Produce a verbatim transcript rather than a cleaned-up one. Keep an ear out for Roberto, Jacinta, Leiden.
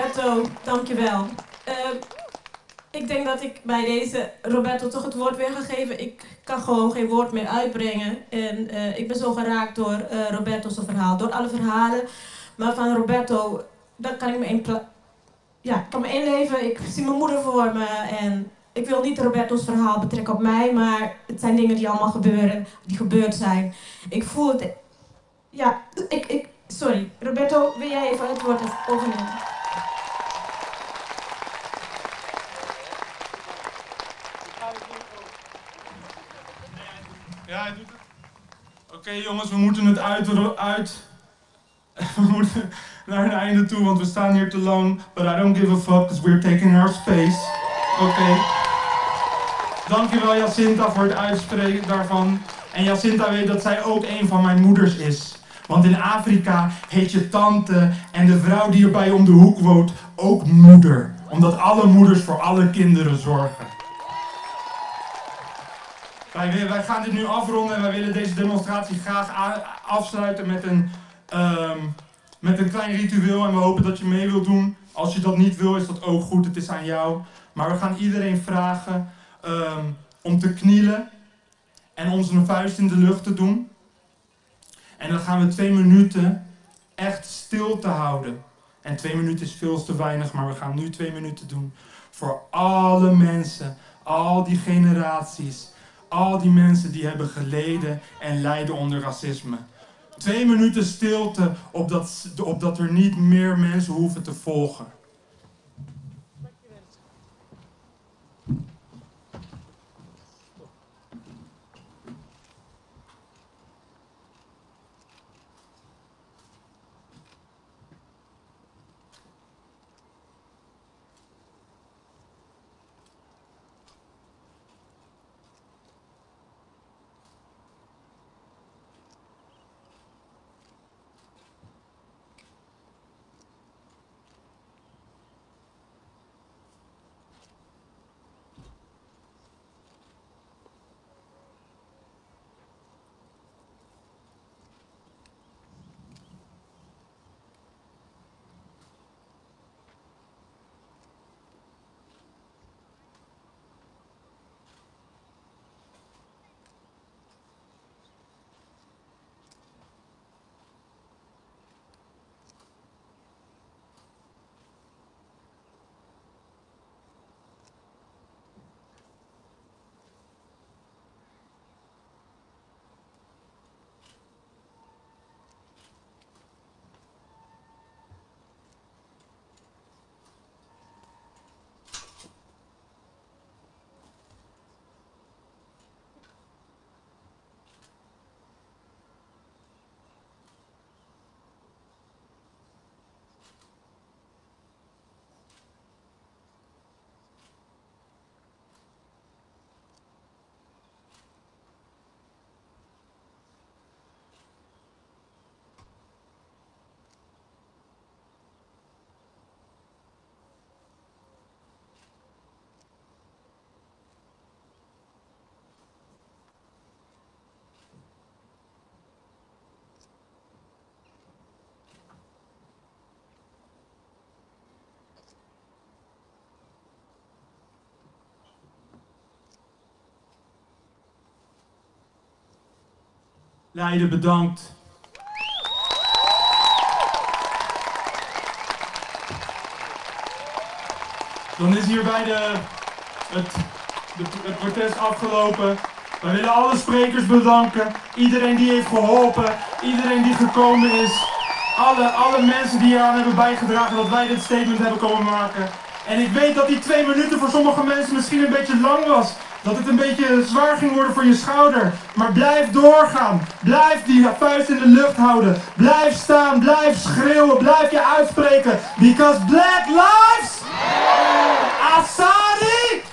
Roberto, dankjewel. Uh, ik denk dat ik bij deze Roberto toch het woord weer ga geven. Ik kan gewoon geen woord meer uitbrengen. En uh, ik ben zo geraakt door uh, Roberto's verhaal. Door alle verhalen. Maar van Roberto, daar kan ik me in ja, kan me inleven. Ik zie mijn moeder voor me. En ik wil niet Roberto's verhaal betrekken op mij. Maar het zijn dingen die allemaal gebeuren. Die gebeurd zijn. Ik voel het... Ja, ik... ik Sorry, Roberto, wil jij even het woord overnemen? Ja, hij doet het. Oké, okay, jongens, we moeten het uit, uit. We moeten naar het einde toe, want we staan hier te lang. But I don't give a fuck, because we're taking our space. Oké. Okay. Dankjewel, Jacinta, voor het uitspreken daarvan. En Jacinta weet dat zij ook een van mijn moeders is. Want in Afrika heet je tante en de vrouw die erbij om de hoek woont ook moeder. Omdat alle moeders voor alle kinderen zorgen. Wij, wij gaan dit nu afronden en wij willen deze demonstratie graag afsluiten met een, um, met een klein ritueel. En we hopen dat je mee wilt doen. Als je dat niet wil, is dat ook goed. Het is aan jou. Maar we gaan iedereen vragen um, om te knielen en onze vuist in de lucht te doen. En dan gaan we twee minuten echt stil te houden. En twee minuten is veel te weinig, maar we gaan nu twee minuten doen. Voor alle mensen, al die generaties, al die mensen die hebben geleden en lijden onder racisme. Twee minuten stilte, opdat, opdat er niet meer mensen hoeven te volgen. Leiden, bedankt. Dan is hierbij de, het, de, het protest afgelopen. Wij willen alle sprekers bedanken. Iedereen die heeft geholpen. Iedereen die gekomen is. Alle, alle mensen die eraan hebben bijgedragen dat wij dit statement hebben komen maken. En ik weet dat die twee minuten voor sommige mensen misschien een beetje lang was. Dat het een beetje zwaar ging worden voor je schouder. Maar blijf doorgaan. Blijf die vuist in de lucht houden. Blijf staan. Blijf schreeuwen. Blijf je uitspreken. Because black lives... Asari...